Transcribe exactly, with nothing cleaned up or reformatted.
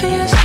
fears.